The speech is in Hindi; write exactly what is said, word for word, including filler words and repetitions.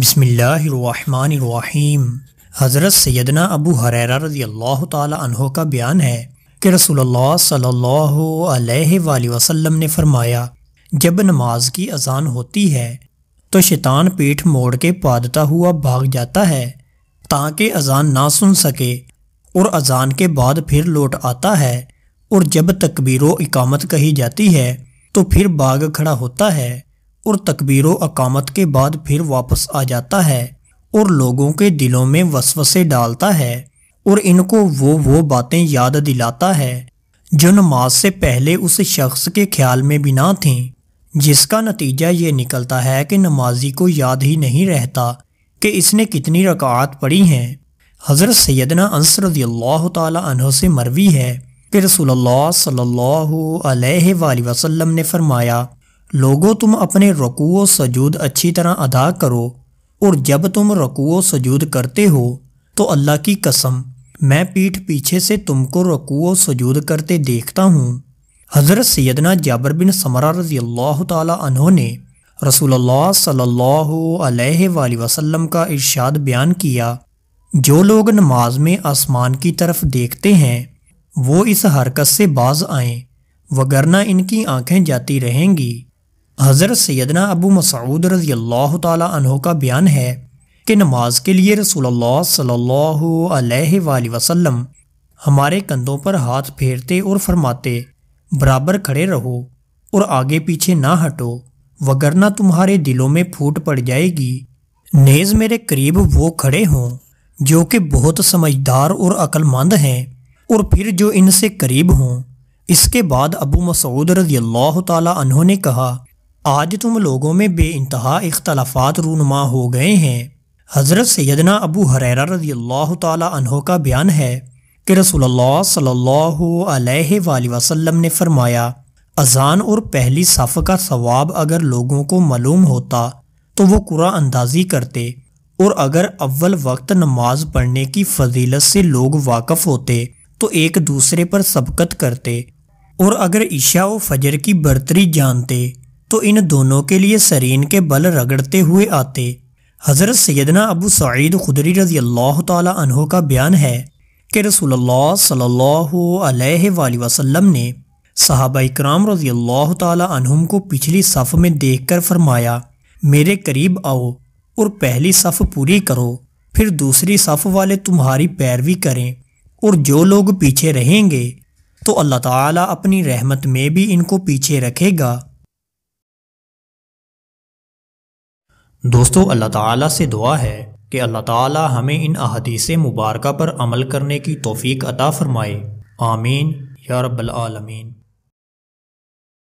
बिस्मिल्लाहिर्रहमानिर्रहीम। हज़रत सैयदना अबू हुरैरा रज़ियल्लाहु ताला अन्हो का बयान है कि रसूलुल्लाह सल्लल्लाहु अलैहि वसल्लम ने फरमाया, जब नमाज की अजान होती है तो शैतान पीठ मोड़ के पादता हुआ भाग जाता है ताकि अजान ना सुन सके, और अजान के बाद फिर लौट आता है, और जब तकबीरो इकामत कही जाती है तो फिर भाग खड़ा होता है, और तकबीरो अकामत के बाद फिर वापस आ जाता है, और लोगों के दिलों में वसवसे डालता है, और इनको वो वो बातें याद दिलाता है जो नमाज से पहले उस शख्स के ख्याल में भी ना थीं, जिसका नतीजा ये निकलता है कि नमाजी को याद ही नहीं रहता कि इसने कितनी रकात पढ़ी हैं। हज़रत सैयदना अनस रज़ियल्लाहु ताला अन्हु से मरवी है कि रसूलुल्लाह सल्लल्लाहु अलैहि वसल्लम ने फरमाया, लोगों तुम अपने रकूओ सजूद अच्छी तरह अदा करो, और जब तुम रकूओ सजूद करते हो तो अल्लाह की कसम, मैं पीठ पीछे से तुमको रकूओ सजूद करते देखता हूँ। हज़रत सैयदना जाबर बिन समरा रज़ियल्लाहु ताला अन्हो ने रसूलुल्लाह सल्लल्लाहु अलैहि वसल्लम का इरशाद बयान किया, जो लोग नमाज में आसमान की तरफ देखते हैं वो इस हरकत से बाज आएं, वगरना इनकी आंखें जाती रहेंगी। हज़रत सैयदना अबू मसूद रज़ियल्लाहु ताला अन्हो का बयान है कि नमाज के लिए रसूलुल्लाह सल्लल्लाहु अलैहि वसल्लम हमारे कंधों पर हाथ फेरते और फरमाते, बराबर खड़े रहो और आगे पीछे ना हटो, वगरना तुम्हारे दिलों में फूट पड़ जाएगी। नेज़ मेरे करीब वो खड़े हों जो कि बहुत समझदार और अक्लमंद हैं, और फिर जो इनसे करीब हों। इसके बाद अबू मसूद रज़ियल्लाहु ताला अन्हो ने कहा, आज तुम लोगों में बेइंतहा इख्तलाफात रूनुमा हो गए हैं। हज़रत सैयदना अबू हुरैरा रज़ियल्लाहु ताला अन्हो का बयान है कि रसूलुल्लाह सल्लल्लाहु अलैहि वसल्लम ने फरमाया, अजान और पहली सफ़ का सवाब अगर लोगों को मालूम होता तो वो कुरा अंदाजी करते, और अगर अव्वल वक्त नमाज पढ़ने की फजीलत से लोग वाकफ़ होते तो एक दूसरे पर सबकत करते, और अगर ईशा और फजर की बर्तरी जानते तो इन दोनों के लिए सरीन के बल रगड़ते हुए आते। हज़रत सैयदना अबू सईद खुदरी रज़ियल्लाहु ताला अन्हो का बयान है कि रसूलुल्लाह सल्लल्लाहु अलैहि वसल्लम ने सहाबा इकराम रज़ियल्लाहु ताला अन्हुम को पिछली सफ़ में देखकर फरमाया, मेरे करीब आओ और पहली सफ़ पूरी करो, फिर दूसरी सफ़ वाले तुम्हारी पैरवी करें, और जो लोग पीछे रहेंगे तो अल्लाह ताला अपनी रहमत में भी इनको पीछे रखेगा। दोस्तों, अल्लाह ताला से दुआ है कि अल्लाह ताला हमें इन अहादीस मुबारका पर अमल करने की तौफीक अता फरमाए। आमीन या रब्बल आलमीन।